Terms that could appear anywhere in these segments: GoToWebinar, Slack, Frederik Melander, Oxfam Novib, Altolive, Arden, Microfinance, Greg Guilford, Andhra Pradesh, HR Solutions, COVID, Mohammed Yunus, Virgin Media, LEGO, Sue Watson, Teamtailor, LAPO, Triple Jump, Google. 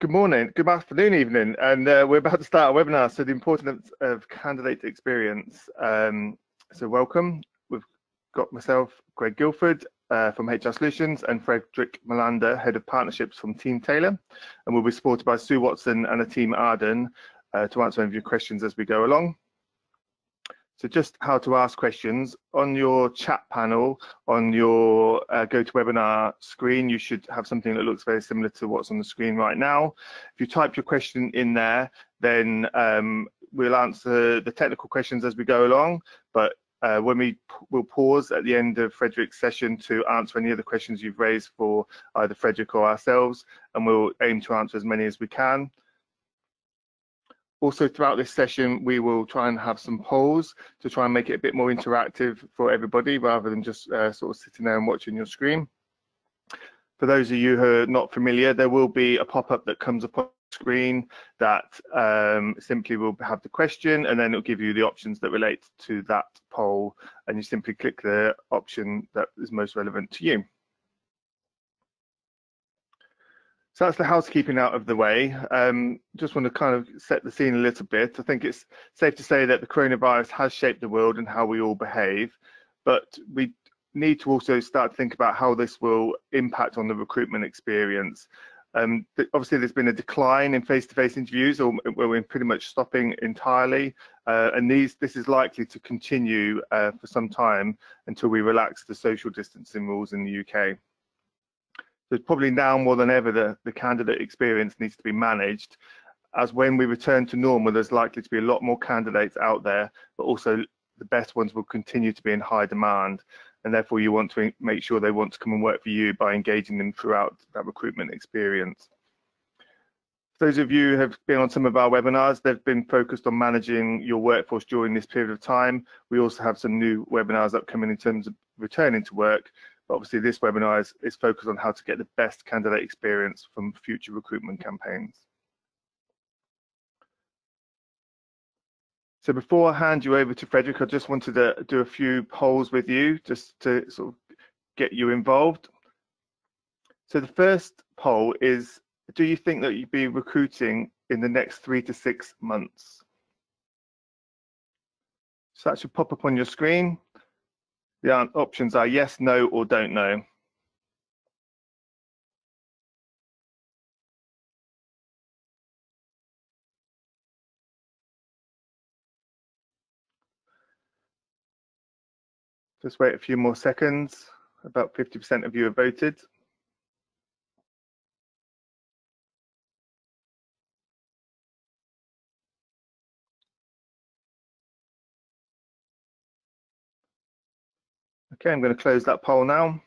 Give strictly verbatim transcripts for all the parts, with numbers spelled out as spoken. Good morning, good afternoon, evening, and uh, we're about to start a webinar, so the importance of candidate experience. Um, so welcome. We've got myself, Greg Guilford uh, from H R Solutions, and Frederik Melander, Head of Partnerships from Teamtailor, and we'll be supported by Sue Watson and the team Arden uh, to answer any of your questions as we go along. So just how to ask questions. On your chat panel, on your uh, GoToWebinar screen, you should have something that looks very similar to what's on the screen right now. If you type your question in there, then um, we'll answer the technical questions as we go along, but uh, when we will pause at the end of Frederik's session to answer any other questions you've raised for either Frederik or ourselves, and we'll aim to answer as many as we can. Also, throughout this session, we will try and have some polls to try and make it a bit more interactive for everybody rather than just uh, sort of sitting there and watching your screen. For those of you who are not familiar, there will be a pop-up that comes up on the screen that um, simply will have the question, and then it'll give you the options that relate to that poll, and you simply click the option that is most relevant to you. So that's the housekeeping out of the way. Um, just want to kind of set the scene a little bit. I think it's safe to say that the coronavirus has shaped the world and how we all behave, but we need to also start to think about how this will impact on the recruitment experience. Um, obviously, there's been a decline in face-to-face interviews, or where we're pretty much stopping entirely, uh, and these this is likely to continue uh, for some time until we relax the social distancing rules in the U K. There's probably now more than ever the, the candidate experience needs to be managed, as when we return to normal, there's likely to be a lot more candidates out there, but also the best ones will continue to be in high demand, and therefore you want to make sure they want to come and work for you by engaging them throughout that recruitment experience. For those of you who have been on some of our webinars, they've been focused on managing your workforce during this period of time. We also have some new webinars upcoming in terms of returning to work. Obviously, this webinar is, is focused on how to get the best candidate experience from future recruitment campaigns. So before I hand you over to Frederik, I just wanted to do a few polls with you just to sort of get you involved. So the first poll is, do you think that you'd be recruiting in the next three to six months? So that should pop up on your screen. The options are yes, no, or don't know. Just wait a few more seconds. About fifty percent of you have voted. Okay, I'm going to close that poll now.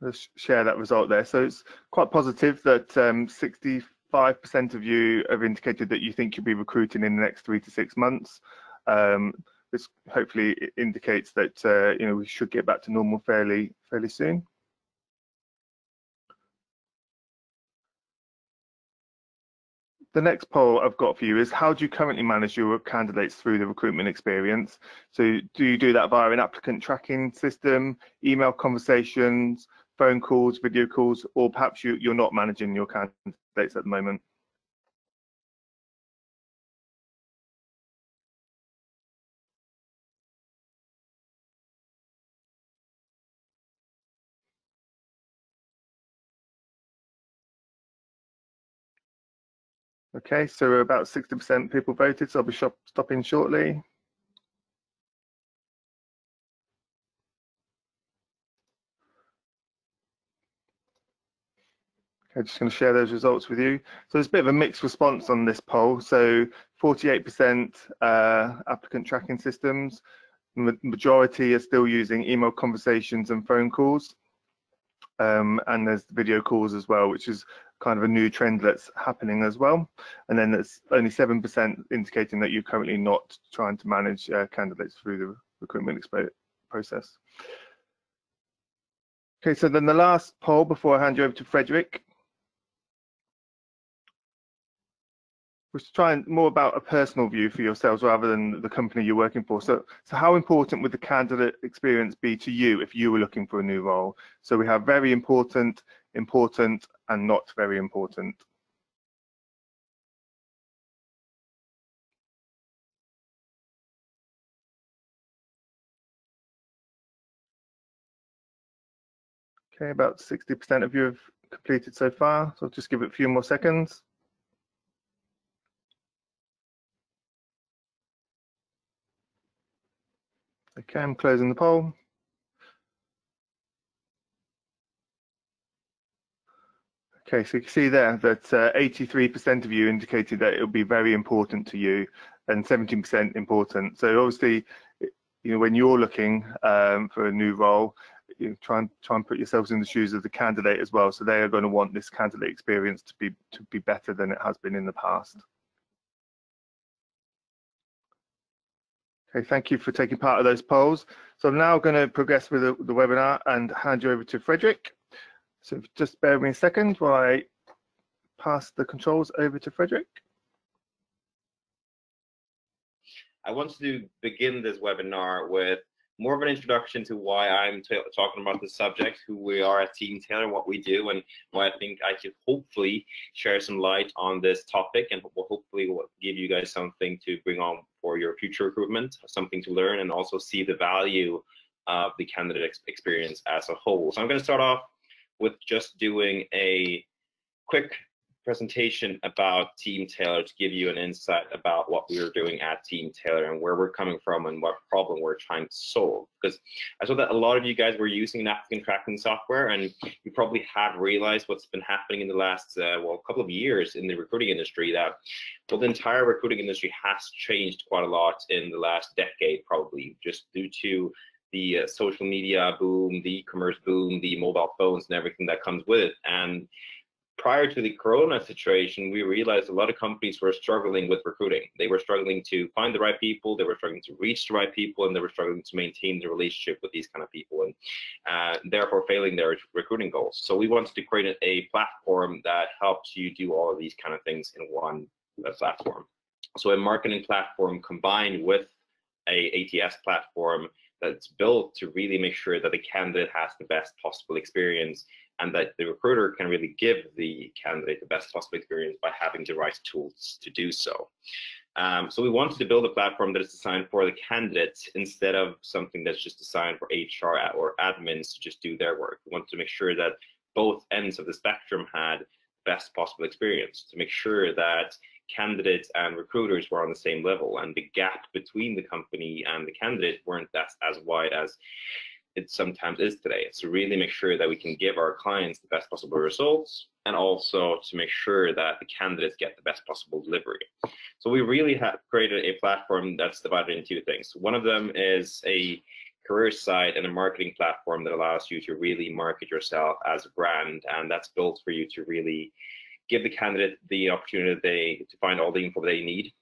Let's share that result there. So it's quite positive that sixty-five percent um, of you have indicated that you think you'll be recruiting in the next three to six months. Um, this hopefully indicates that uh, you know, we should get back to normal fairly fairly soon. The next poll I've got for you is, how do you currently manage your candidates through the recruitment experience? So do you do that via an applicant tracking system, email conversations, phone calls, video calls, or perhaps you, you're not managing your candidates at the moment? Okay, so about sixty percent people voted, so I'll be shop stopping shortly. Okay, just going to share those results with you. So there's a bit of a mixed response on this poll. So forty-eight percent uh, applicant tracking systems, the majority are still using email conversations and phone calls. Um, and there's video calls as well, which is kind of a new trend that's happening as well. And then there's only seven percent indicating that you're currently not trying to manage uh, candidates through the recruitment process. Okay, so then the last poll before I hand you over to Frederik was to try and more about a personal view for yourselves rather than the company you're working for. So, so how important would the candidate experience be to you if you were looking for a new role? So we have very important, important, and not very important. Okay, about sixty percent of you have completed so far, so I'll just give it a few more seconds. Okay, I'm closing the poll. Okay, so you can see there that eighty-three percent uh, of you indicated that it will be very important to you, and seventeen percent important. So obviously, you know, when you're looking um, for a new role, you try and try and put yourselves in the shoes of the candidate as well. So they are going to want this candidate experience to be to be better than it has been in the past. Okay, thank you for taking part of those polls. So I'm now going to progress with the, the webinar and hand you over to Frederik. So just bear with me a second while I pass the controls over to Frederik. I want to begin this webinar with more of an introduction to why I'm talking about this subject, who we are at Teamtailor, what we do, and why I think I could hopefully share some light on this topic, and will hopefully give you guys something to bring on for your future recruitment, something to learn, and also see the value of the candidate ex experience as a whole. So I'm going to start off with just doing a quick presentation about Teamtailor to give you an insight about what we are doing at Teamtailor and where we're coming from and what problem we're trying to solve. Because I saw that a lot of you guys were using applicant tracking software, and you probably have realized what's been happening in the last uh, well, couple of years in the recruiting industry, that well, the entire recruiting industry has changed quite a lot in the last decade, probably just due to the uh, social media boom, the e-commerce boom, the mobile phones, and everything that comes with it. And prior to the corona situation, we realized a lot of companies were struggling with recruiting. They were struggling to find the right people, they were struggling to reach the right people, and they were struggling to maintain the relationship with these kind of people, and uh, therefore failing their recruiting goals. So we wanted to create a platform that helps you do all of these kind of things in one platform. So a marketing platform combined with a ATS platform that's built to really make sure that the candidate has the best possible experience, and that the recruiter can really give the candidate the best possible experience by having the right tools to do so. Um, so we wanted to build a platform that is designed for the candidates instead of something that's just designed for H R or admins to just do their work. We wanted to make sure that both ends of the spectrum had the best possible experience, to make sure that candidates and recruiters were on the same level, and the gap between the company and the candidate weren't as, as wide as it sometimes is today. It's to really make sure that we can give our clients the best possible results, and also to make sure that the candidates get the best possible delivery. So we really have created a platform that's divided into two things. One of them is a career site and a marketing platform that allows you to really market yourself as a brand, and that's built for you to really give the candidate the opportunity they, to find all the info they need,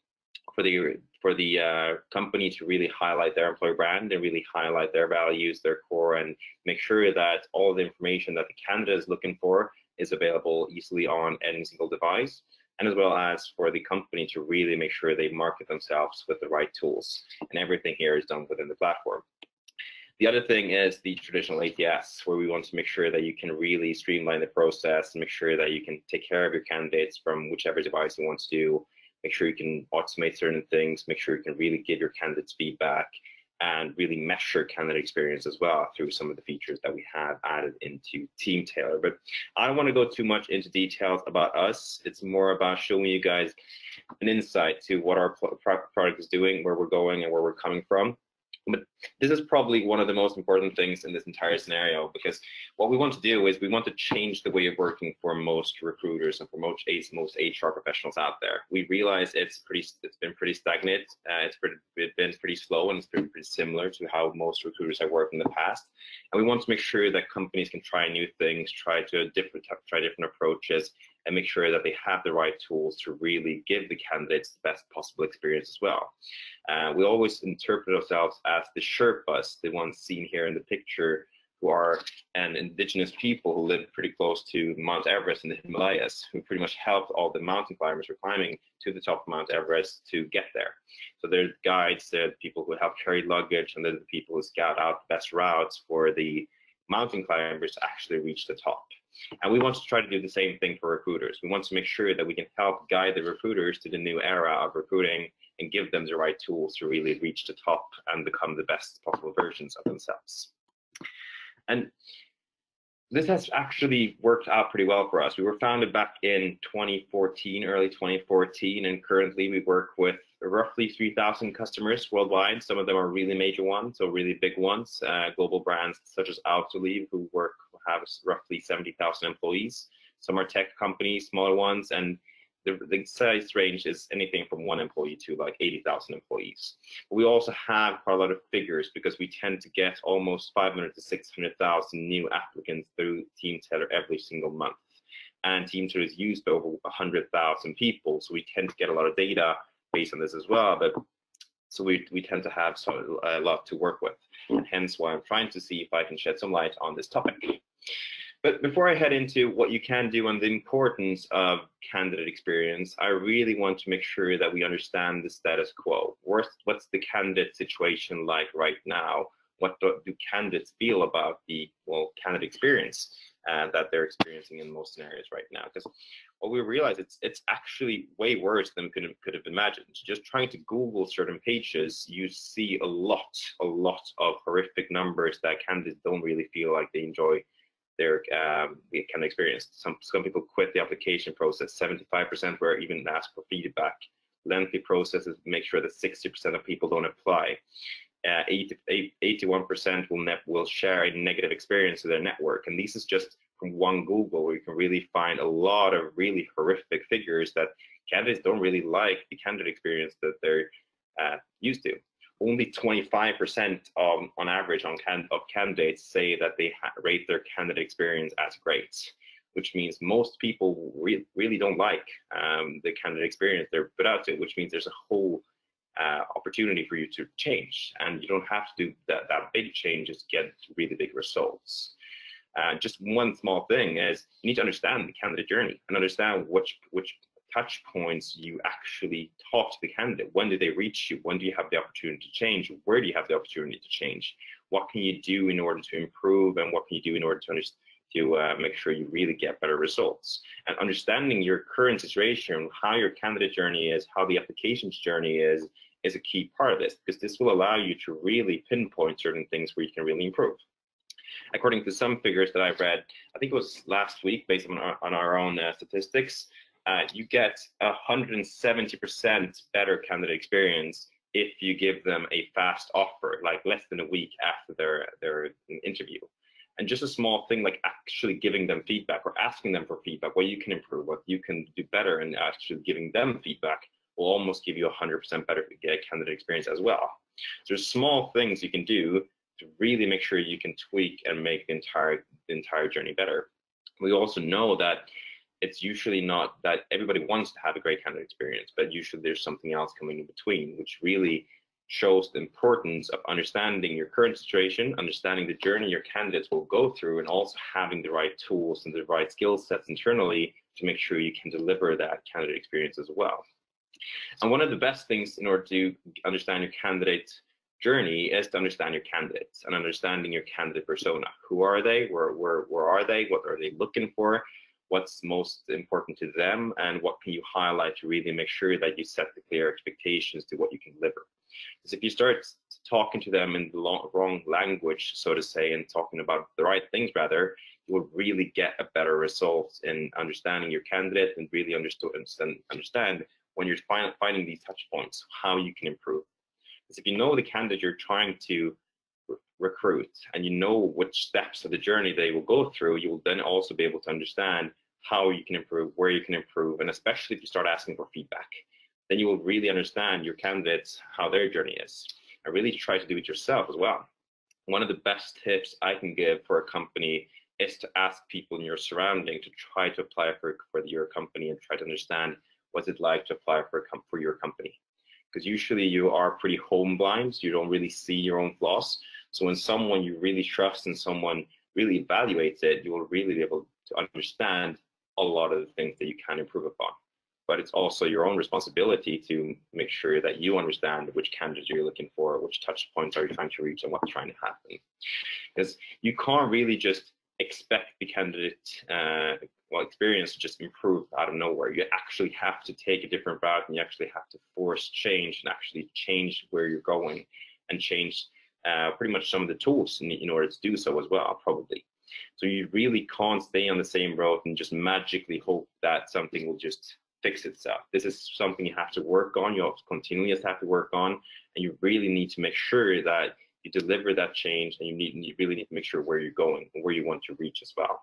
for the for the uh, company to really highlight their employer brand and really highlight their values, their core, and make sure that all the information that the candidate is looking for is available easily on any single device, and as well as for the company to really make sure they market themselves with the right tools. And everything here is done within the platform. The other thing is the traditional A T S, where we want to make sure that you can really streamline the process and make sure that you can take care of your candidates from whichever device you want to do, make sure you can automate certain things, make sure you can really give your candidates feedback, and really measure candidate experience as well through some of the features that we have added into Teamtailor. But I don't want to go too much into details about us. It's more about showing you guys an insight to what our product is doing, where we're going, and where we're coming from. But this is probably one of the most important things in this entire scenario, because what we want to do is we want to change the way of working for most recruiters and for most, most H R professionals out there. We realize it's pretty, it's been pretty stagnant, uh, it's, pretty, it's been pretty slow, and it's been pretty similar to how most recruiters have worked in the past. And we want to make sure that companies can try new things, try to different, try different approaches, and make sure that they have the right tools to really give the candidates the best possible experience as well. Uh, we always interpret ourselves as the Sherpas, the ones seen here in the picture, who are an indigenous people who live pretty close to Mount Everest in the Himalayas, who pretty much helped all the mountain climbers who were climbing to the top of Mount Everest to get there. So they're the guides, they're the people who help carry luggage, and they're the people who scout out the best routes for the mountain climbers to actually reach the top. And we want to try to do the same thing for recruiters. We want to make sure that we can help guide the recruiters to the new era of recruiting and give them the right tools to really reach the top and become the best possible versions of themselves. And this has actually worked out pretty well for us. We were founded back in twenty fourteen, early twenty fourteen, and currently we work with roughly three thousand customers worldwide. Some of them are really major ones, so really big ones, uh, global brands such as Altolive, who work have roughly seventy thousand employees. Some are tech companies, smaller ones, and the, the size range is anything from one employee to like eighty thousand employees. But we also have quite a lot of figures because we tend to get almost five hundred to six hundred thousand new applicants through Teamtailor every single month. And Teamtailor is used by over one hundred thousand people, so we tend to get a lot of data based on this as well. But so we, we tend to have so, a lot to work with, and hence why I'm trying to see if I can shed some light on this topic. But before I head into what you can do and the importance of candidate experience, I really want to make sure that we understand the status quo. What's the candidate situation like right now? What do, do candidates feel about the well candidate experience uh, that they're experiencing in most scenarios right now? Because what we realize it's it's actually way worse than could have, could have imagined. Just trying to Google certain pages, you see a lot, a lot of horrific numbers that candidates don't really feel like they enjoy their um, kind of experience. Some, some people quit the application process, seventy-five percent were even asked for feedback. Lengthy processes make sure that sixty percent of people don't apply. Uh, eighty-one percent will, will share a negative experience with their network. And this is just from one Google, where you can really find a lot of really horrific figures that candidates don't really like the candidate experience that they're uh, used to. Only twenty-five percent um, on average on can of candidates say that they ha rate their candidate experience as great, which means most people re really don't like um, the candidate experience they're put out to, which means there's a whole uh, opportunity for you to change. And you don't have to do that, that big changes to get really big results. Uh, just one small thing is you need to understand the candidate journey and understand which, which touch points you actually talk to the candidate. When do they reach you? When do you have the opportunity to change? Where do you have the opportunity to change? What can you do in order to improve, and what can you do in order to, to uh, make sure you really get better results? And understanding your current situation, how your candidate journey is, how the applications journey is, is a key part of this, because this will allow you to really pinpoint certain things where you can really improve. According to some figures that I've read, I think it was last week, based on our, on our own uh, statistics, Uh, you get one hundred seventy percent better candidate experience if you give them a fast offer, like less than a week after their, their interview. And just a small thing like actually giving them feedback or asking them for feedback, what you can improve, what you can do better, and actually giving them feedback will almost give you one hundred percent better candidate experience as well. So there's small things you can do to really make sure you can tweak and make the entire, the entire journey better. We also know that it's usually not that everybody wants to have a great candidate experience, but usually there's something else coming in between, which really shows the importance of understanding your current situation, understanding the journey your candidates will go through, and also having the right tools and the right skill sets internally to make sure you can deliver that candidate experience as well. And one of the best things in order to understand your candidate journey is to understand your candidates and understanding your candidate persona. Who are they? Where, where, where are they? What are they looking for? What's most important to them, and what can you highlight to really make sure that you set the clear expectations to what you can deliver? Because if you start talking to them in the long, wrong language, so to say, and talking about the right things rather, you will really get a better result in understanding your candidate and really understood and understand when you're find, finding these touch points, how you can improve. Because if you know the candidate you're trying to recruit and you know which steps of the journey they will go through, you will then also be able to understand how you can improve, where you can improve, and especially if you start asking for feedback, then you will really understand your candidates, how their journey is. And really try to do it yourself as well. One of the best tips I can give for a company is to ask people in your surrounding to try to apply for, for your company and try to understand what's it like to apply for, for your company. Because usually you are pretty home blind, so you don't really see your own flaws. So when someone you really trust and someone really evaluates it, you will really be able to understand a lot of the things that you can improve upon. But it's also your own responsibility to make sure that you understand which candidates you're looking for, which touch points are you trying to reach, and what's trying to happen. Because you can't really just expect the candidate uh, well, experience to just improve out of nowhere. You actually have to take a different route, and you actually have to force change and actually change where you're going and change uh, pretty much some of the tools in, in order to do so as well, probably. So you really can't stay on the same road and just magically hope that something will just fix itself. This is something you have to work on, you continually have to work on, and you really need to make sure that you deliver that change, and you need you really need to make sure where you're going and where you want to reach as well.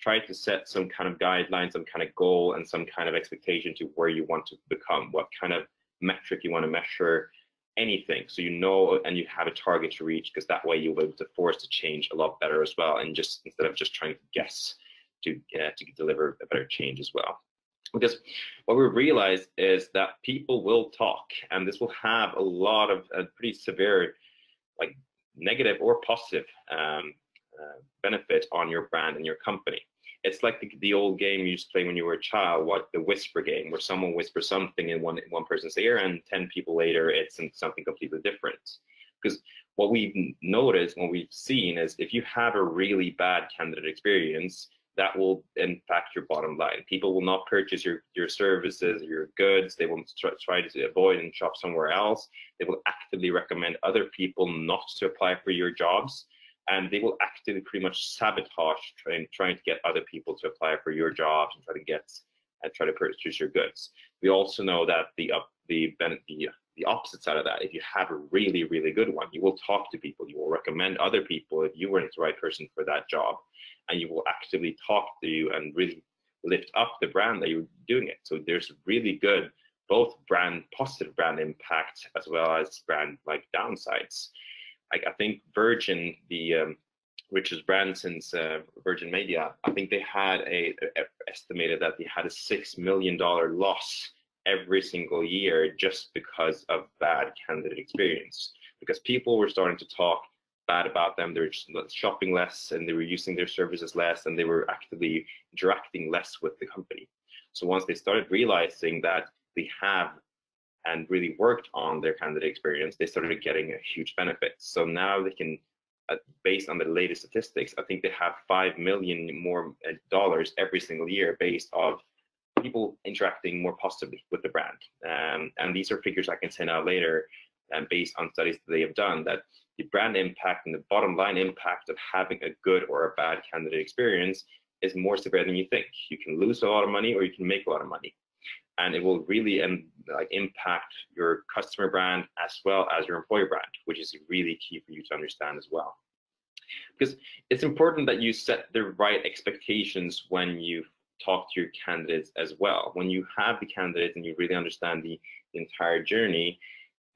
Try to set some kind of guidelines, some kind of goal, and some kind of expectation to where you want to become, what kind of metric you want to measure, anything, so you know and you have a target to reach, because that way you'll be able to force the change a lot better as well, and just instead of just trying to guess to uh, to deliver a better change as well. Because what we realize is that people will talk, and this will have a lot of uh, pretty severe, like negative or positive um, uh, benefit on your brand and your company. It's like the, the old game you used to play when you were a child, what the whisper game, where someone whispers something in one, one person's ear, and ten people later it's something completely different. Because what we've noticed, what we've seen, is if you have a really bad candidate experience, that will impact your bottom line. People will not purchase your, your services, your goods. They will try, try to avoid and shop somewhere else. They will actively recommend other people not to apply for your jobs. And they will actively pretty much sabotage trying, trying to get other people to apply for your jobs and try to get and try to purchase your goods. We also know that the, uh, the, the, the opposite side of that, if you have a really, really good one, you will talk to people, you will recommend other people if you weren't the right person for that job, and you will actively talk to you and really lift up the brand that you're doing it. So there's really good, both brand, positive brand impact, as well as brand like downsides. I think Virgin, the um, richest brand since uh, Virgin Media, I think they had a, a estimated that they had a six million dollar loss every single year just because of bad candidate experience. Because people were starting to talk bad about them, they were just shopping less, and they were using their services less, and they were actively interacting less with the company. So once they started realizing that they have and really worked on their candidate experience, they started getting a huge benefit. So now they can, uh, based on the latest statistics, I think they have five million more dollars every single year based on people interacting more positively with the brand. Um, and these are figures I can send out later, and um, based on studies that they have done, that the brand impact and the bottom line impact of having a good or a bad candidate experience is more severe than you think. You can lose a lot of money or you can make a lot of money. And it will really um, like impact your customer brand as well as your employer brand, which is really key for you to understand as well. Because it's important that you set the right expectations when you talk to your candidates as well. When you have the candidates and you really understand the, the entire journey,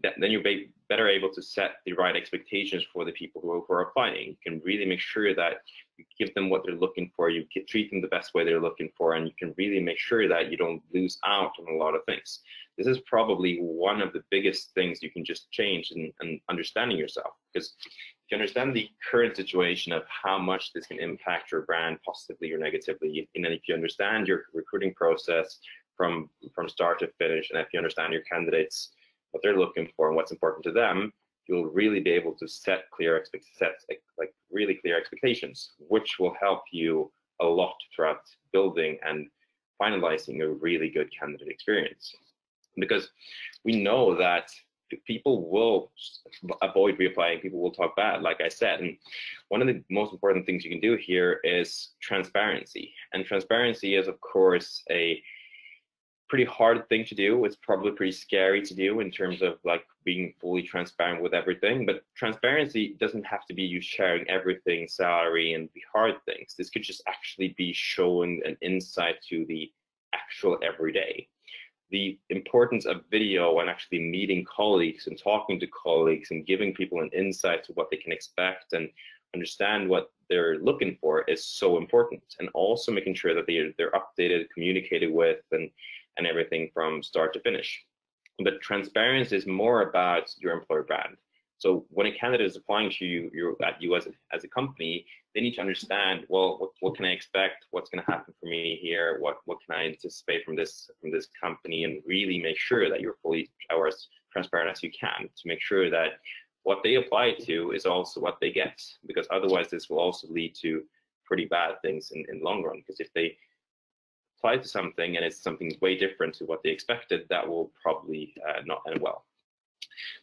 that, then you're be better able to set the right expectations for the people who are, who are applying. You can really make sure that you give them what they're looking for, you get, treat them the best way they're looking for, and you can really make sure that you don't lose out on a lot of things. This is probably one of the biggest things you can just change in, in understanding yourself, because if you understand the current situation of how much this can impact your brand positively or negatively, and then if you understand your recruiting process from, from start to finish, and if you understand your candidates, what they're looking for and what's important to them, you'll really be able to set clear set like really clear expectations, which will help you a lot throughout building and finalizing a really good candidate experience. Because we know that people will avoid reapplying, people will talk bad, like I said, and one of the most important things you can do here is transparency. And transparency is, of course, a pretty hard thing to do. It's probably pretty scary to do in terms of like being fully transparent with everything, but transparency doesn't have to be you sharing everything, salary and the hard things. This could just actually be showing an insight to the actual everyday. The importance of video and actually meeting colleagues and talking to colleagues and giving people an insight to what they can expect and understand what they're looking for is so important. And also making sure that they're, they're updated, communicated with, and and everything from start to finish. But transparency is more about your employer brand. So when a candidate is applying to you, you're, at you as a, as a company, they need to understand, well, what, what can I expect? What's going to happen for me here? What what can I anticipate from this from this company? And really make sure that you're fully or as transparent as you can to make sure that what they apply to is also what they get. Because otherwise, this will also lead to pretty bad things in, in the long run, because if they apply to something and it's something way different to what they expected, that will probably uh, not end well.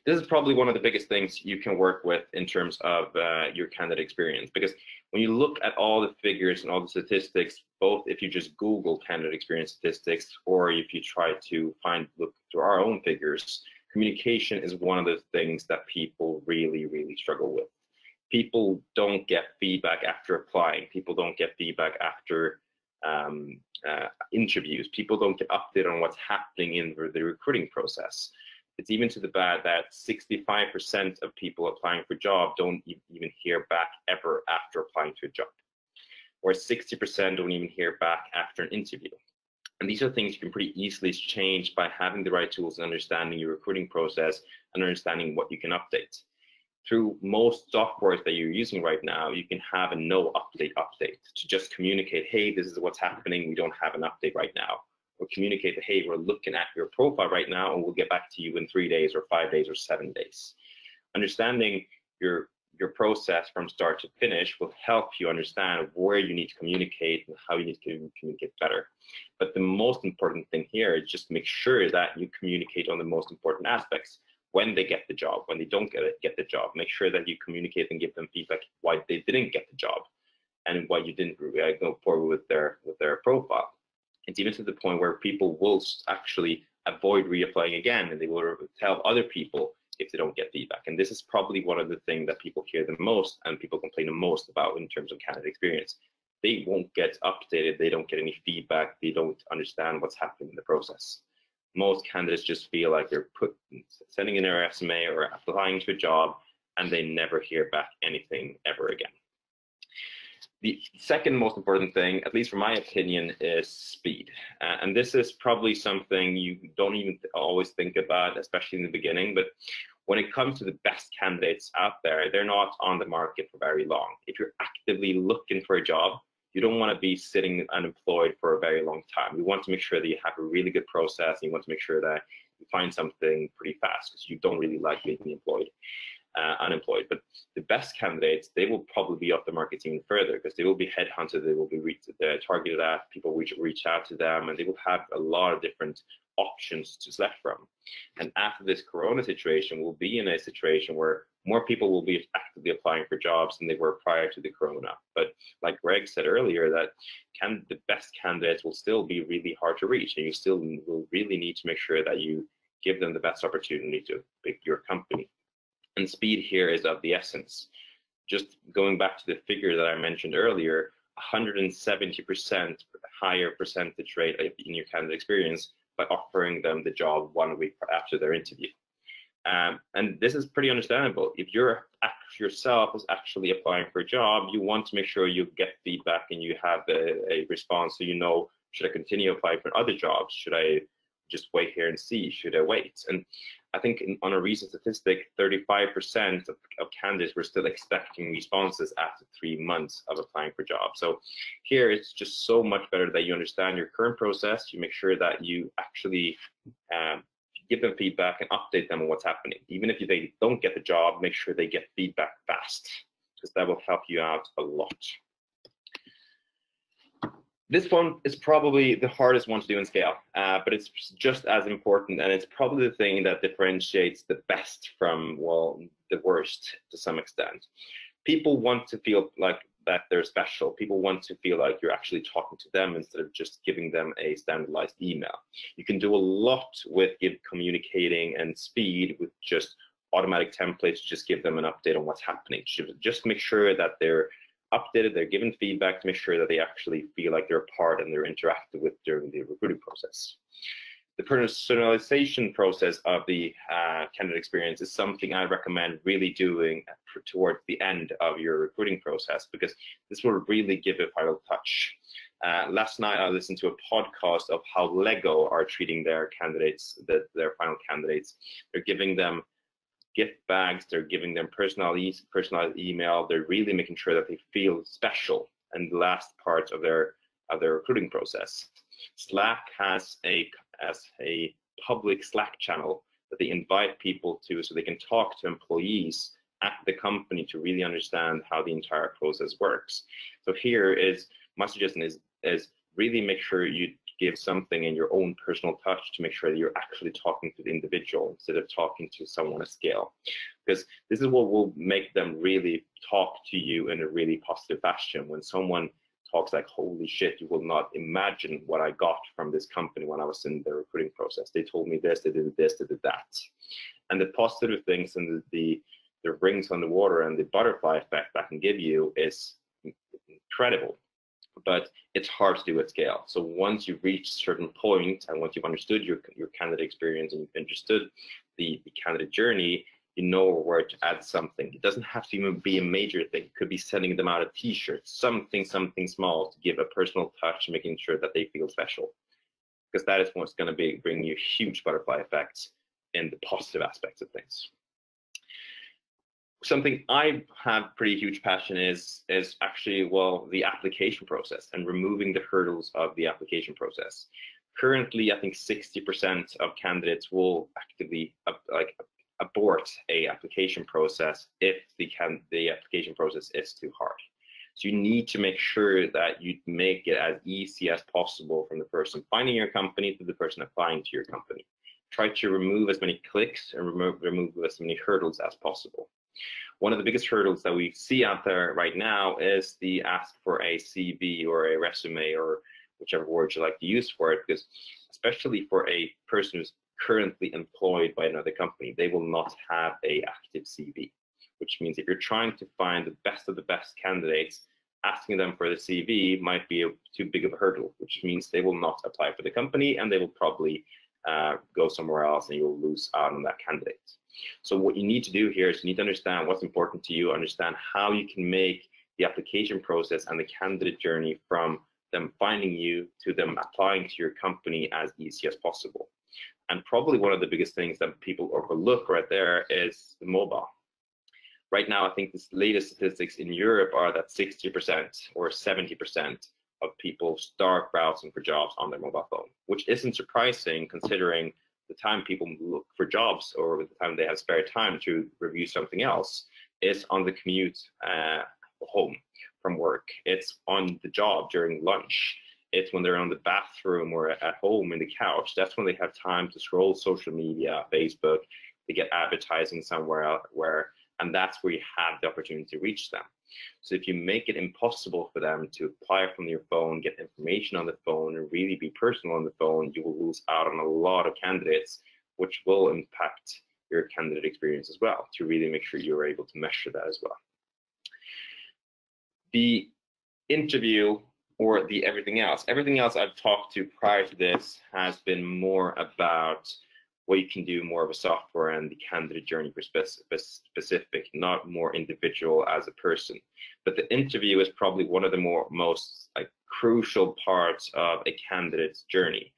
This is probably one of the biggest things you can work with in terms of uh, your candidate experience, because when you look at all the figures and all the statistics, both if you just Google candidate experience statistics or if you try to find, look through our own figures, communication is one of the things that people really, really struggle with. People don't get feedback after applying. People don't get feedback after um, uh, interviews. People don't get updated on what's happening in the recruiting process. It's even to the bad that sixty-five percent of people applying for a job don't even hear back ever after applying to a job, or sixty percent don't even hear back after an interview. And these are things you can pretty easily change by having the right tools and understanding your recruiting process and understanding what you can update. Through most softwares that you're using right now, you can have a no update update to just communicate, hey, this is what's happening, we don't have an update right now. Or communicate that, hey, we're looking at your profile right now and we'll get back to you in three days or five days or seven days. Understanding your your process from start to finish will help you understand where you need to communicate and how you need to communicate better. But the most important thing here is just make sure that you communicate on the most important aspects. When they get the job, when they don't get it, get the job, make sure that you communicate and give them feedback why they didn't get the job and why you didn't go forward with their with their profile. It's even to the point where people will actually avoid reapplying again, and they will tell other people if they don't get feedback. And this is probably one of the things that people hear the most and people complain the most about in terms of candidate experience. They won't get updated, they don't get any feedback, they don't understand what's happening in the process. Most candidates just feel like they're put, sending in their resume or applying to a job, and they never hear back anything ever again. The second most important thing, at least from my opinion, is speed. Uh, and this is probably something you don't even th- always think about, especially in the beginning. But when it comes to the best candidates out there, they're not on the market for very long. If you're actively looking for a job, you don't want to be sitting unemployed for a very long time. You want to make sure that you have a really good process, and you want to make sure that you find something pretty fast, because you don't really like being employed. Uh, unemployed. But the best candidates, they will probably be off the market even further, because they will be headhunted, they will be reached, targeted at, people reach, reach out to them, and they will have a lot of different options to select from. And after this corona situation, we'll be in a situation where more people will be actively applying for jobs than they were prior to the corona. But like Greg said earlier, that can, the best candidates will still be really hard to reach, and you still will really need to make sure that you give them the best opportunity to pick your company. And speed here is of the essence. Just going back to the figure that I mentioned earlier, one hundred seventy percent higher percentage rate in your candidate experience by offering them the job one week after their interview. Um, and this is pretty understandable. If you're yourself is actually applying for a job, you want to make sure you get feedback and you have a, a response, so you know, should I continue applying for other jobs? Should I just wait here and see? Should I wait? And I think in, on a recent statistic, thirty-five percent of, of candidates were still expecting responses after three months of applying for jobs. So here it's just so much better that you understand your current process, you make sure that you actually um, give them feedback and update them on what's happening. Even if you, they don't get the job, make sure they get feedback fast, because that will help you out a lot. This one is probably the hardest one to do in scale, uh, but it's just as important, and it's probably the thing that differentiates the best from, well, the worst to some extent. People want to feel like that they're special. People want to feel like you're actually talking to them instead of just giving them a standardized email. You can do a lot with communicating and speed with just automatic templates, just give them an update on what's happening. Just make sure that they're updated, they're given feedback to make sure that they actually feel like they're a part and they're interacted with during the recruiting process. The personalization process of the uh, candidate experience is something I recommend really doing towards the end of your recruiting process, because this will really give a final touch. Uh, last night I listened to a podcast of how LEGO are treating their candidates, the, their final candidates. They're giving them gift bags, they're giving them personalized, personalized email, they're really making sure that they feel special in the last part of their, of their recruiting process. Slack has a, has a public Slack channel that they invite people to, so they can talk to employees at the company to really understand how the entire process works. So here is my suggestion is, is really make sure you give something in your own personal touch to make sure that you're actually talking to the individual instead of talking to someone on a scale. Because this is what will make them really talk to you in a really positive fashion. When someone talks like, holy shit, you will not imagine what I got from this company when I was in the recruiting process. They told me this, they did this, they did that. And the positive things and the, the, the rings on the water and the butterfly effect that can give you is incredible. But it's hard to do at scale. So once you reach a certain point and once you've understood your, your candidate experience and you've understood the, the candidate journey, you know where to add something. It doesn't have to even be a major thing. It could be sending them out a t-shirt, something, something small to give a personal touch, making sure that they feel special. Because that is what's going to be bringing you huge butterfly effects in the positive aspects of things. Something I have pretty huge passion is is actually, well, the application process and removing the hurdles of the application process. Currently, I think sixty percent of candidates will actively up, like abort a application process if the can the application process is too hard. So you need to make sure that you make it as easy as possible from the person finding your company to the person applying to your company. Try to remove as many clicks and remove remove as many hurdles as possible. One of the biggest hurdles that we see out there right now is the ask for a C V or a resume or whichever word you like to use for it, because especially for a person who's currently employed by another company, they will not have a active C V, which means if you're trying to find the best of the best candidates, asking them for the C V might be a, too big of a hurdle, which means they will not apply for the company and they will probably uh, go somewhere else, and you'll lose out on that candidate. So what you need to do here is you need to understand what's important to you, understand how you can make the application process and the candidate journey from them finding you to them applying to your company as easy as possible. And probably one of the biggest things that people overlook right there is the mobile. Right now, I think the latest statistics in Europe are that sixty percent or seventy percent of people start browsing for jobs on their mobile phone, which isn't surprising considering the time people look for jobs or the time they have spare time to review something else is on the commute uh, home from work. It's on the job during lunch. It's when they're on the bathroom or at home in the couch. That's when they have time to scroll social media, Facebook, they get advertising somewhere out where, and that's where you have the opportunity to reach them. So if you make it impossible for them to apply from your phone, get information on the phone, and really be personal on the phone, you will lose out on a lot of candidates, which will impact your candidate experience as well, to really make sure you're able to measure that as well. The interview or the everything else. Everything else I've talked to prior to this has been more about what you can do, more of a software and the candidate journey for specific, not more individual as a person. But the interview is probably one of the more most like crucial parts of a candidate's journey.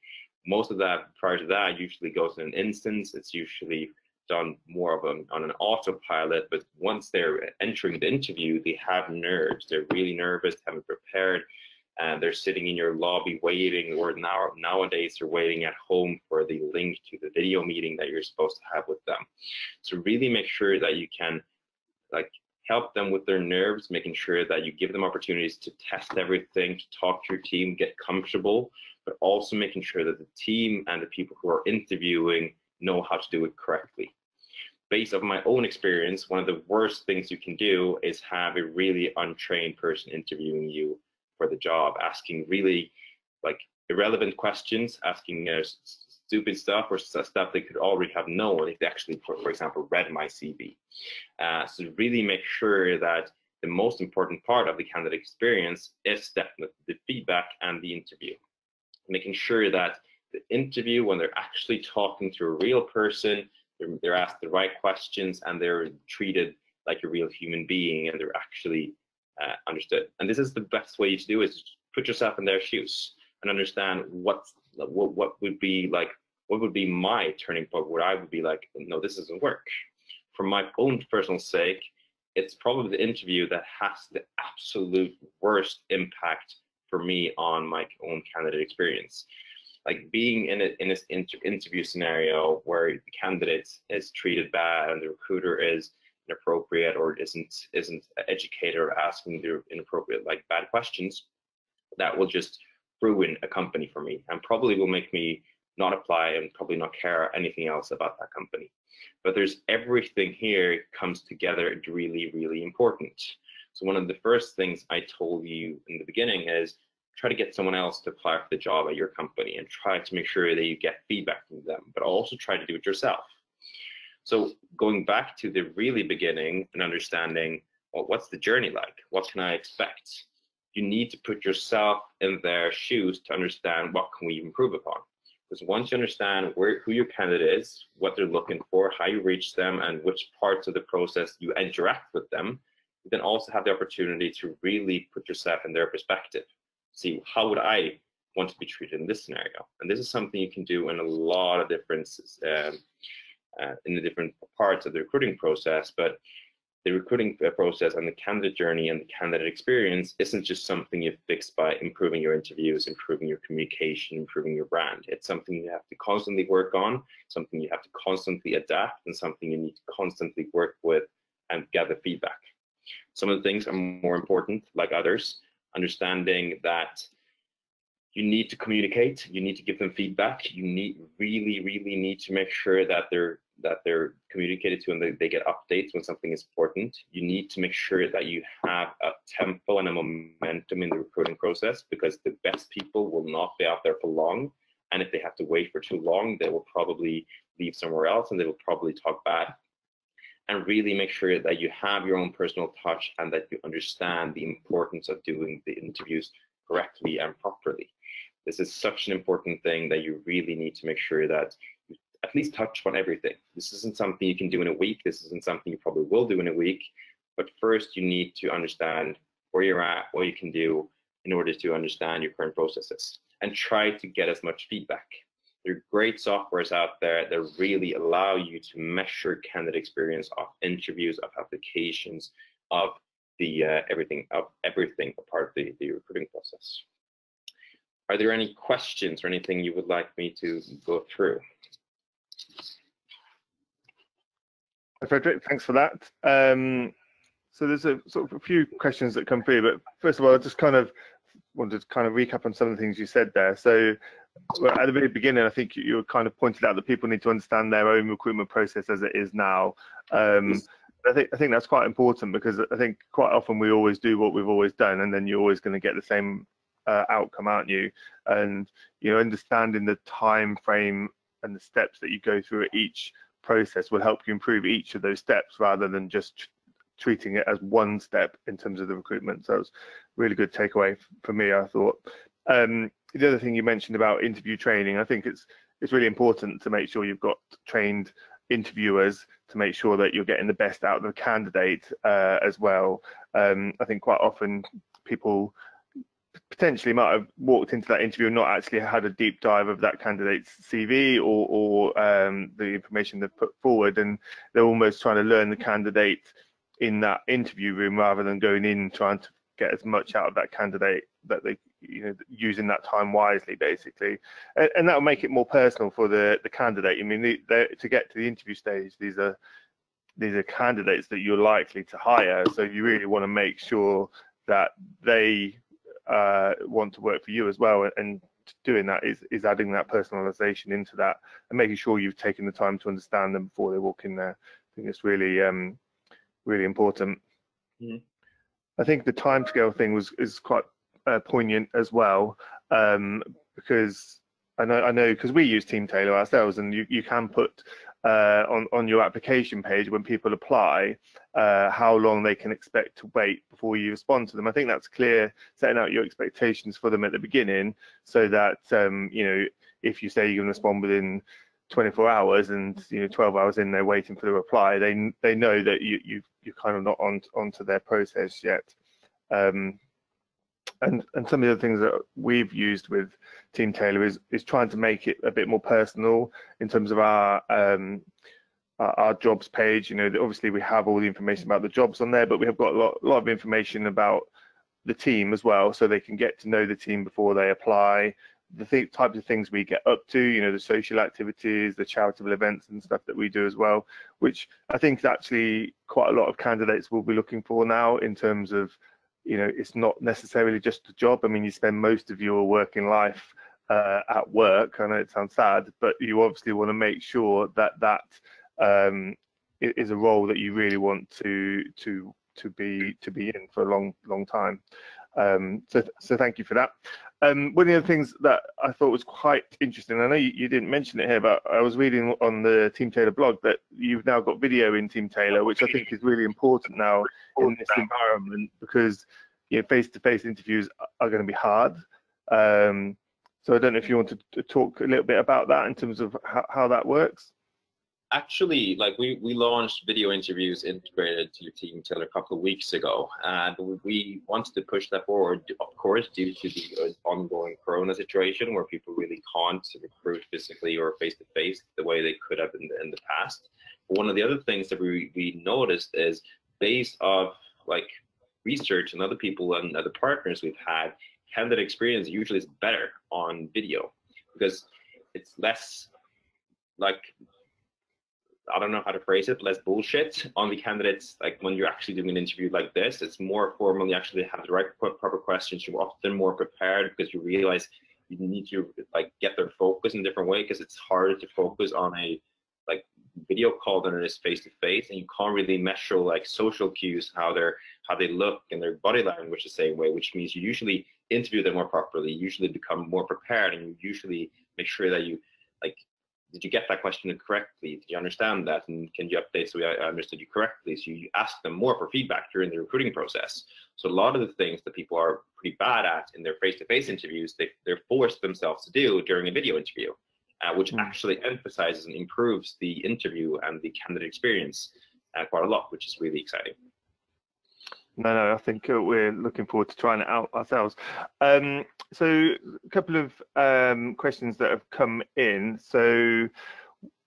Most of that prior to that usually goes in an instance. It's usually done more of a, on an autopilot, but once they're entering the interview, they have nerves. They're really nervous, haven't prepared, and they're sitting in your lobby waiting, or now nowadays they're waiting at home for the link to the video meeting that you're supposed to have with them. So really make sure that you can like help them with their nerves, making sure that you give them opportunities to test everything, to talk to your team, get comfortable, but also making sure that the team and the people who are interviewing know how to do it correctly. Based on my own experience, one of the worst things you can do is have a really untrained person interviewing you for the job, asking really like irrelevant questions, asking uh, stupid stuff or stuff they could already have known if they actually, for, for example, read my C V. Uh, so really make sure that the most important part of the candidate experience is definitely the feedback and the interview. Making sure that the interview, when they're actually talking to a real person, they're, they're asked the right questions and they're treated like a real human being and they're actually Uh, understood. And this is the best way to do it, is put yourself in their shoes and understand what, what what would be like, what would be my turning point, where I would be like, no, this doesn't work. For my own personal sake, it's probably the interview that has the absolute worst impact for me on my own candidate experience. Like being in a, in this inter interview scenario where the candidate is treated bad and the recruiter is inappropriate or isn't isn't educated or asking the inappropriate, like, bad questions, that will just ruin a company for me and probably will make me not apply and probably not care anything else about that company. But there's everything here comes together. It's really, really important. So one of the first things I told you in the beginning is try to get someone else to apply for the job at your company and try to make sure that you get feedback from them, but also try to do it yourself. So going back to the really beginning and understanding, well, what's the journey like? What can I expect? You need to put yourself in their shoes to understand what can we improve upon. Because once you understand where, who your candidate is, what they're looking for, how you reach them, and which parts of the process you interact with them, you then also have the opportunity to really put yourself in their perspective. See, how would I want to be treated in this scenario? And this is something you can do in a lot of differences um, uh, in the different parts of the recruiting process. But the recruiting process and the candidate journey and the candidate experience isn't just something you fix by improving your interviews, improving your communication, improving your brand. It's something you have to constantly work on, something you have to constantly adapt, and something you need to constantly work with and gather feedback. Some of the things are more important, like others, understanding that you need to communicate, you need to give them feedback, you need really, really need to make sure that they're that they're communicated to and they, they get updates when something is important. You need to make sure that you have a tempo and a momentum in the recruiting process, because the best people will not be out there for long. And if they have to wait for too long, they will probably leave somewhere else and they will probably talk bad. And really make sure that you have your own personal touch and that you understand the importance of doing the interviews correctly and properly. This is such an important thing that you really need to make sure that you at least touch on everything. This isn't something you can do in a week. This isn't something you probably will do in a week. But first, you need to understand where you're at, what you can do in order to understand your current processes, and try to get as much feedback. There are great softwares out there that really allow you to measure candidate experience of interviews, of applications, of the uh, everything, of everything a part of the, the recruiting process. Are there any questions or anything you would like me to go through? Frederik, thanks for that. Um, so there's a sort of a few questions that come through, but first of all, I just kind of wanted to kind of recap on some of the things you said there. So. Well, at the very beginning, I think you kind of pointed out that people need to understand their own recruitment process as it is now. Um, I think I think that's quite important, because I think quite often we always do what we've always done, and then you're always going to get the same uh, outcome, aren't you? And you know, understanding the time frame and the steps that you go through at each process will help you improve each of those steps, rather than just treating it as one step in terms of the recruitment. So it's a really good takeaway for me, I thought. Um, the other thing you mentioned about interview training, I think it's it's really important to make sure you've got trained interviewers to make sure that you're getting the best out of the candidate uh, as well. Um, I think quite often people potentially might have walked into that interview and not actually had a deep dive of that candidate's C V or, or um, the information they've put forward, and they're almost trying to learn the candidate in that interview room rather than going in trying to get as much out of that candidate that they, you know, using that time wisely, basically, and, and that will make it more personal for the the candidate. I mean, the, to get to the interview stage, these are these are candidates that you're likely to hire, so you really want to make sure that they uh, want to work for you as well. And doing that is is adding that personalization into that and making sure you've taken the time to understand them before they walk in there. I think it's really um, really important. Mm-hmm. I think the time scale thing was is quite Uh, poignant as well, um, because I know I know because we use Teamtailor ourselves, and you, you can put uh, on on your application page when people apply uh, how long they can expect to wait before you respond to them. I think that's clear, setting out your expectations for them at the beginning, so that um, you know, if you say you're going to respond within twenty-four hours and you know twelve hours in they're waiting for the reply, they they know that you you you're kind of not on onto their process yet. Um, And, and some of the other things that we've used with Teamtailor is is trying to make it a bit more personal in terms of our um, our, our jobs page. You know, obviously we have all the information about the jobs on there, but we have got a lot, a lot of information about the team as well, so they can get to know the team before they apply. the th types of things we get up to, you know, the social activities, the charitable events and stuff that we do as well, which I think is actually quite a lot of candidates will be looking for now in terms of, you know, it's not necessarily just a job. I mean, you spend most of your working life uh, at work. I know it sounds sad, but you obviously want to make sure that that um, is a role that you really want to to to be to be in for a long long time. Um, so, so thank you for that. Um, one of the other things that I thought was quite interesting, I know you, you didn't mention it here, but I was reading on the Teamtailor blog that you've now got video in Teamtailor, which I think is really important now in this environment, because you know, face-to-face interviews are going to be hard. Um, so I don't know if you want to talk a little bit about that in terms of how, how that works. Actually, like we, we launched video interviews integrated to Teamtailor a couple of weeks ago, and we wanted to push that forward, of course, due to the ongoing corona situation where people really can't recruit physically or face-to-face the way they could have in the, in the past. But one of the other things that we, we noticed is, based off like research and other people and other partners we've had, candidate experience usually is better on video because it's less like, I don't know how to phrase it, less bullshit on the candidates. Like when you're actually doing an interview like this, it's more formal. You actually have the right proper questions. You're often more prepared because you realize you need to like get their focus in a different way, because it's harder to focus on a like video call than it is face to face, and you can't really measure like social cues, how they're how they look and their body language the same way, which means you usually interview them more properly. You usually become more prepared, and you usually make sure that you like, did you get that question correctly? Did you understand that? And can you update so I understood you correctly? So you ask them more for feedback during the recruiting process. So a lot of the things that people are pretty bad at in their face-to-face interviews, they, they're forced themselves to do during a video interview, uh, which mm. actually emphasizes and improves the interview and the candidate experience uh, quite a lot, which is really exciting. No, no, I think uh, we're looking forward to trying it out ourselves. Um, so a couple of um, questions that have come in. So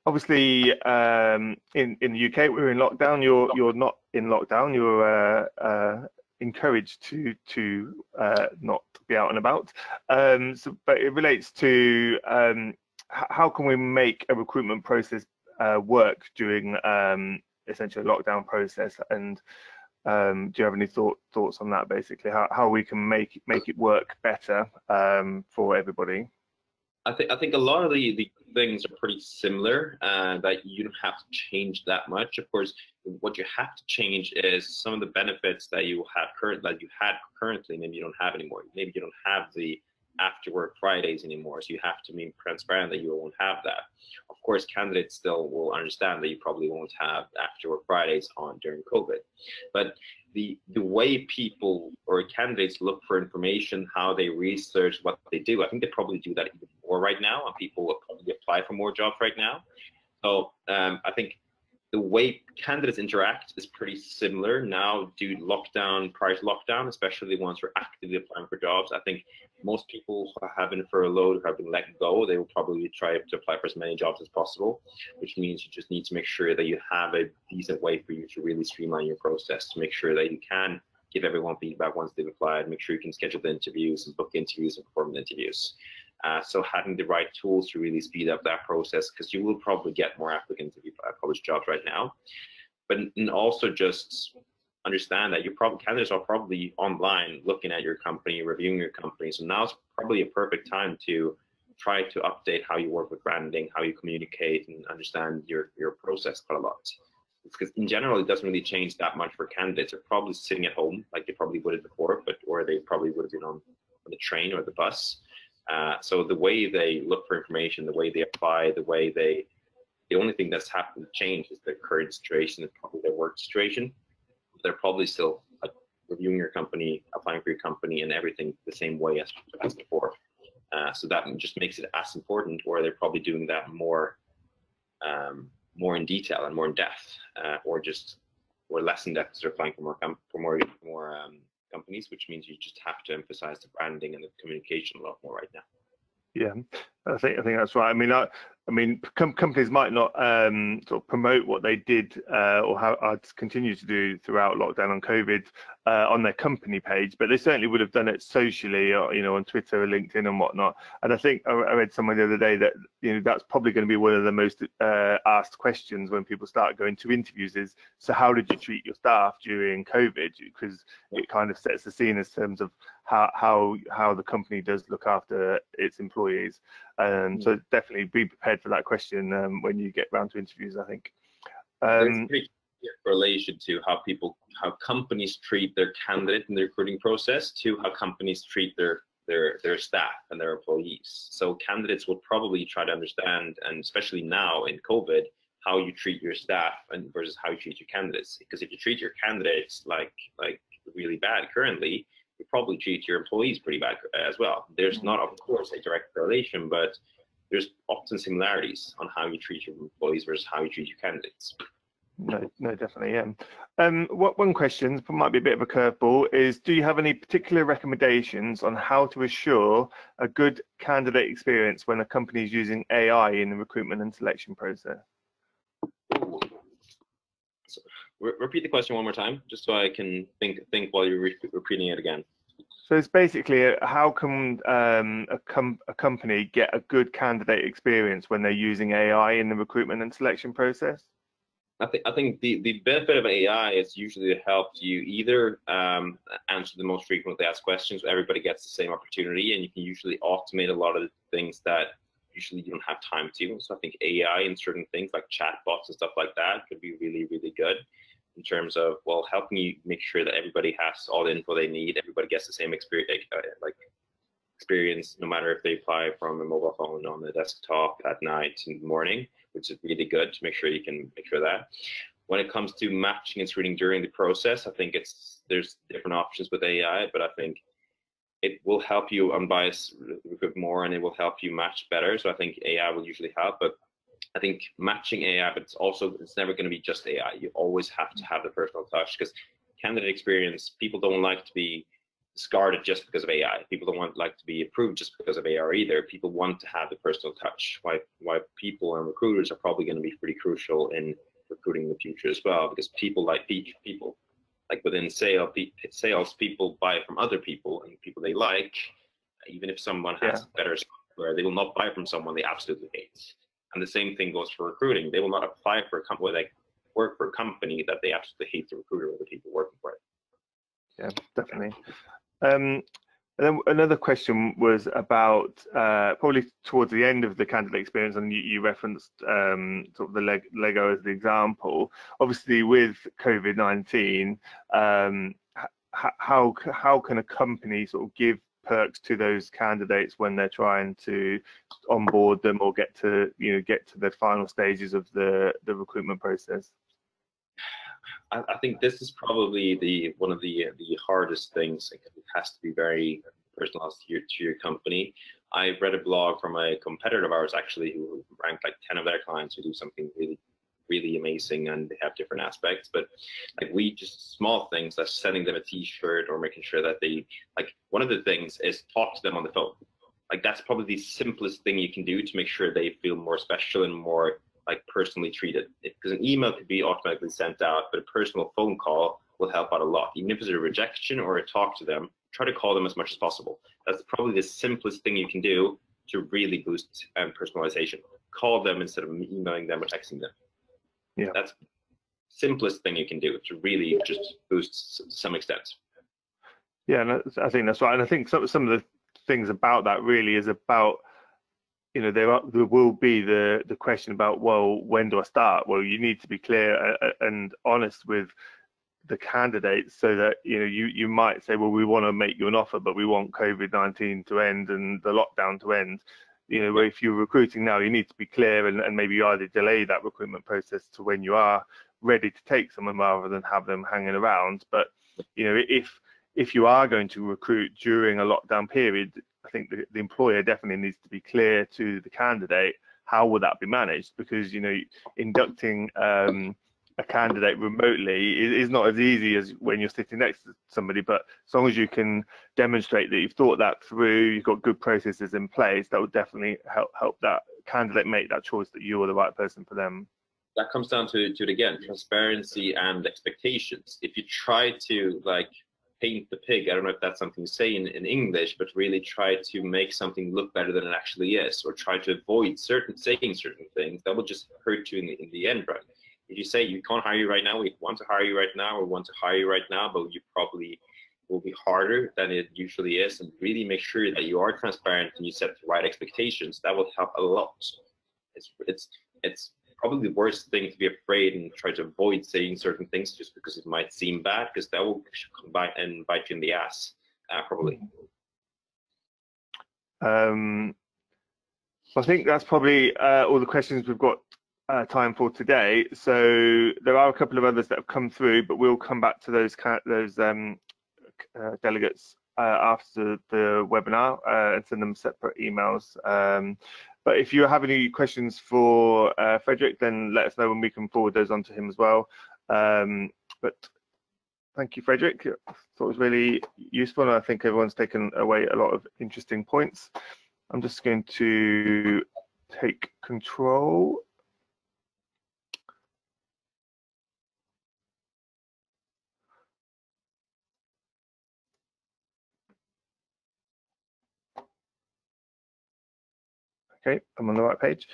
obviously um, in, in the U K, we're in lockdown. You're, you're not in lockdown. You're uh, uh, encouraged to, to uh, not be out and about. Um, so, but it relates to um, how can we make a recruitment process uh, work during um, essentially a lockdown process? And Um, do you have any thought, thoughts on that, basically, how, how we can make make it work better um, for everybody? I think I think a lot of the, the things are pretty similar, uh, that you don't have to change that much. Of course, what you have to change is some of the benefits that you have current that you had currently, maybe you don't have anymore. Maybe you don't have the after work Fridays anymore, so you have to be transparent that you won't have that. Of course, candidates still will understand that you probably won't have after work Fridays on during COVID, but the the way people or candidates look for information, how they research what they do, I think they probably do that even more right now, and people will probably apply for more jobs right now. So um, I think the way candidates interact is pretty similar now due to lockdown, prior to lockdown, especially the ones who are actively applying for jobs. I think most people who have been furloughed, who have been let go, they will probably try to apply for as many jobs as possible, which means you just need to make sure that you have a decent way for you to really streamline your process, to make sure that you can give everyone feedback once they've applied, make sure you can schedule the interviews and book interviews and perform the interviews. Uh, so having the right tools to really speed up that process, because you will probably get more applicants if you publish jobs right now. But and also just understand that your probably candidates are probably online looking at your company, reviewing your company. So now's probably a perfect time to try to update how you work with branding, how you communicate, and understand your, your process quite a lot. Because in general, it doesn't really change that much for candidates. They're probably sitting at home like they probably would have before, but or they probably would have been on the train or the bus. Uh, so the way they look for information, the way they apply, the way they, the only thing that's happened to change is their current situation and probably their work situation. They're probably still like, reviewing your company, applying for your company and everything the same way as, as before. Uh, so that just makes it as important, or they're probably doing that more, um, more in detail and more in depth, uh, or just, or less in depth because they're applying for more, com for more, more, um, companies, which means you just have to emphasize the branding and the communication a lot more right now. Yeah, I think I think that's right. I mean, I, I mean, com companies might not um, sort of promote what they did uh, or how I'd continue to do throughout lockdown and COVID uh, on their company page, but they certainly would have done it socially, or, you know, on Twitter or LinkedIn and whatnot. And I think I read somewhere the other day that, you know, that's probably going to be one of the most uh, asked questions when people start going to interviews is, so how did you treat your staff during COVID? Because it kind of sets the scene in terms of how how how the company does look after its employees. Um, so definitely be prepared for that question um, when you get round to interviews, I think. Um, There's a relation to how people, how companies treat their candidate in the recruiting process to how companies treat their, their, their staff and their employees. So candidates will probably try to understand, and especially now in COVID, how you treat your staff and versus how you treat your candidates. Because if you treat your candidates like, like really bad currently, you probably treat your employees pretty bad as well. There's not, of course, a direct correlation, but there's often similarities on how you treat your employees versus how you treat your candidates. No, no, definitely, yeah. Um, what one question might be a bit of a curveball is: do you have any particular recommendations on how to assure a good candidate experience when a company is using A I in the recruitment and selection process? So, re repeat the question one more time, just so I can think think while you're re repeating it again. So it's basically a, how can um, a, com a company get a good candidate experience when they're using A I in the recruitment and selection process? I think I think the the benefit of A I is usually it helps you either um, answer the most frequently asked questions, where everybody gets the same opportunity, and you can usually automate a lot of the things that usually you don't have time to. So I think A I in certain things like chatbots and stuff like that could be really, really good in terms of, well, helping you make sure that everybody has all the info they need, everybody gets the same experience, like experience, no matter if they apply from a mobile phone, on the desktop, at night, in the morning, which is really good to make sure you can make sure that. When it comes to matching and screening during the process, I think it's there's different options with A I, but I think it will help you unbiased recruit more, and it will help you match better. So I think A I will usually help, but I think matching A I, but it's also, it's never going to be just A I. You always have to have the personal touch, because candidate experience, people don't like to be discarded just because of A I. People don't want like to be approved just because of A I either. People want to have the personal touch. Why, why people and recruiters are probably going to be pretty crucial in recruiting in the future as well, because people like people. Like within sales, sales people buy from other people and people they like. Even if someone has yeah. better software, they will not buy from someone they absolutely hate. And the same thing goes for recruiting. They will not apply for a company, like work for a company that they absolutely hate the recruiter or the people working for it. Yeah, definitely. Um, and then another question was about uh, probably towards the end of the candidate experience, and you, you referenced um, sort of the leg LEGO as the example. Obviously, with COVID nineteen, um, how how can a company sort of give perks to those candidates when they're trying to onboard them or get to you know get to the final stages of the the recruitment process? I, I think this is probably the one of the the hardest things. It has to be very personalized to your, to your company. I read a blog from a competitor of ours actually who ranked like ten of their clients who do something really, really amazing, and they have different aspects. But like we just small things like sending them a T-shirt or making sure that they like one of the things is talk to them on the phone. Like that's probably the simplest thing you can do to make sure they feel more special and more like personally treated, because an email could be automatically sent out, but a personal phone call will help out a lot. Even if it's a rejection or a talk to them, try to call them as much as possible. That's probably the simplest thing you can do to really boost um, personalization. Call them instead of emailing them or texting them. Yeah, that's the simplest thing you can do to really just boost to some extent. Yeah, and I think that's right. And I think some some of the things about that really is about, you know, there are, there will be the the question about, well, when do I start? Well, you need to be clear and honest with the candidates, so that you know you you might say, well, we want to make you an offer, but we want COVID nineteen to end and the lockdown to end. You know, if you're recruiting now, you need to be clear and, and maybe either delay that recruitment process to when you are ready to take someone, rather than have them hanging around. But you know, if if you are going to recruit during a lockdown period, I think the, the employer definitely needs to be clear to the candidate how will that be managed, because you know inducting um, a candidate remotely is, is not as easy as when you're sitting next to somebody. But as long as you can demonstrate that you've thought that through, you've got good processes in place, that would definitely help help that candidate make that choice that you are the right person for them? That comes down to, to it again, transparency and expectations. If you try to like paint the pig, I don't know if that's something you say in, in English, but really try to make something look better than it actually is, or try to avoid certain saying certain things, that will just hurt you in the, in the end, right? If you say you can't hire you right now, we want to hire you right now, or want to hire you right now, but you probably will be harder than it usually is, and really make sure that you are transparent and you set the right expectations. That will help a lot. It's it's it's probably the worst thing to be afraid and try to avoid saying certain things just because it might seem bad, because that will come back and bite you in the ass, uh, probably. Um, I think that's probably uh, all the questions we've got Uh, time for today. So there are a couple of others that have come through, but we'll come back to those those um, uh, delegates uh, after the webinar uh, and send them separate emails. Um, but if you have any questions for uh, Frederik, then let us know and we can forward those on to him as well. Um, but thank you, Frederik. I thought it was really useful, and I think everyone's taken away a lot of interesting points. I'm just going to take control. Okay, I'm on the right page.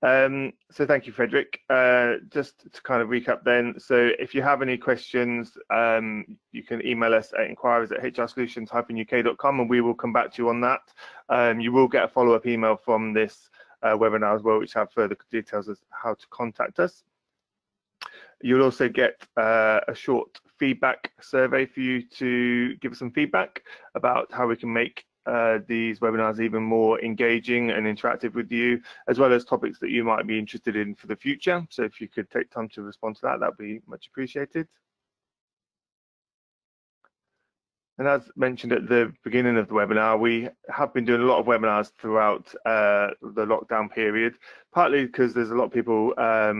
Um, so thank you, Frederik. Uh, just to kind of recap then, so if you have any questions, um, you can email us at inquiries at h r solutions dash u k dot com, and we will come back to you on that. Um, you will get a follow-up email from this uh, webinar as well, which have further details as how to contact us. You'll also get uh, a short feedback survey for you to give us some feedback about how we can make Uh, these webinars even more engaging and interactive with you, as well as topics that you might be interested in for the future. So if you could take time to respond to that, that'd be much appreciated. And as mentioned at the beginning of the webinar, we have been doing a lot of webinars throughout uh, the lockdown period, partly because there's a lot of people um,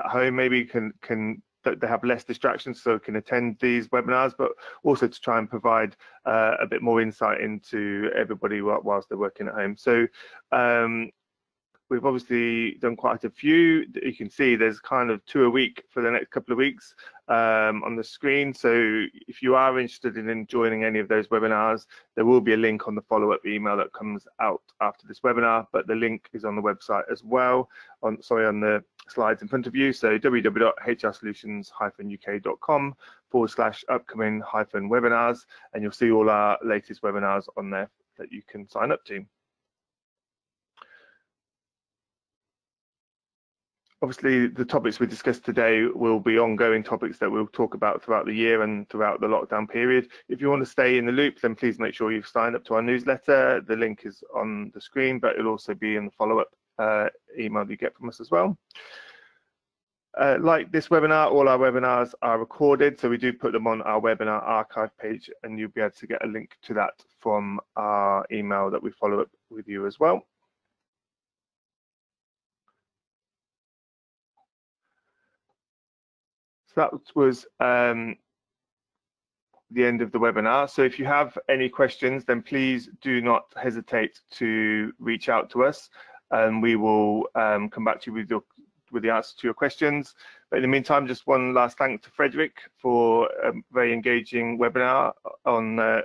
at home maybe can can that they have less distractions, so can attend these webinars, but also to try and provide uh, a bit more insight into everybody whilst they're working at home. So um, we've obviously done quite a few. You can see there's kind of two a week for the next couple of weeks um, on the screen. So if you are interested in joining any of those webinars, there will be a link on the follow-up email that comes out after this webinar, but the link is on the website as well, on, sorry, on the slides in front of you. So w w w dot h r solutions dash u k dot com forward slash upcoming hyphen webinars, and you'll see all our latest webinars on there that you can sign up to. Obviously, the topics we discussed today will be ongoing topics that we'll talk about throughout the year and throughout the lockdown period. If you want to stay in the loop, then please make sure you've signed up to our newsletter. The link is on the screen, but it'll also be in the follow-up uh, email you get from us as well. Uh, like this webinar, all our webinars are recorded, so we do put them on our webinar archive page, and you'll be able to get a link to that from our email that we follow up with you as well. That was um, the end of the webinar. So if you have any questions, then please do not hesitate to reach out to us, and we will um, come back to you with, your, with the answer to your questions. But in the meantime, just one last thank to Frederik for a very engaging webinar on uh,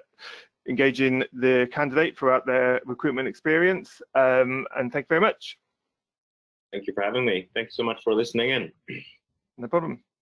engaging the candidate throughout their recruitment experience. Um, and thank you very much. Thank you for having me. Thanks so much for listening in. No problem.